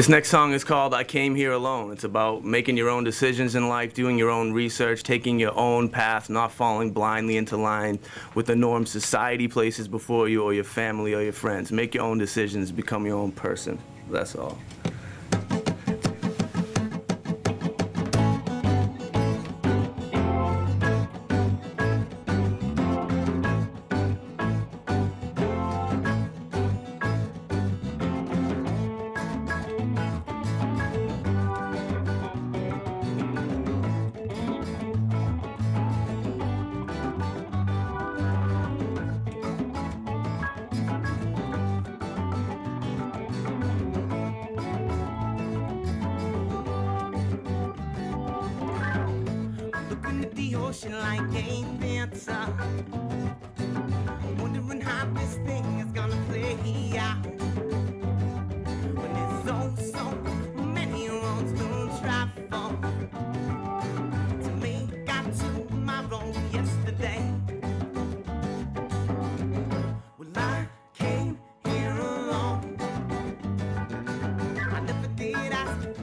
This next song is called I Came Here Alone. It's about making your own decisions in life, doing your own research, taking your own path, not falling blindly into line with the norm society places before you or your family or your friends. Make your own decisions, become your own person. That's all. Ocean like a dancer, wondering how this thing is gonna play out. When there's so many roads to travel to make out tomorrow, yesterday. Well, I came here alone. I never did ask.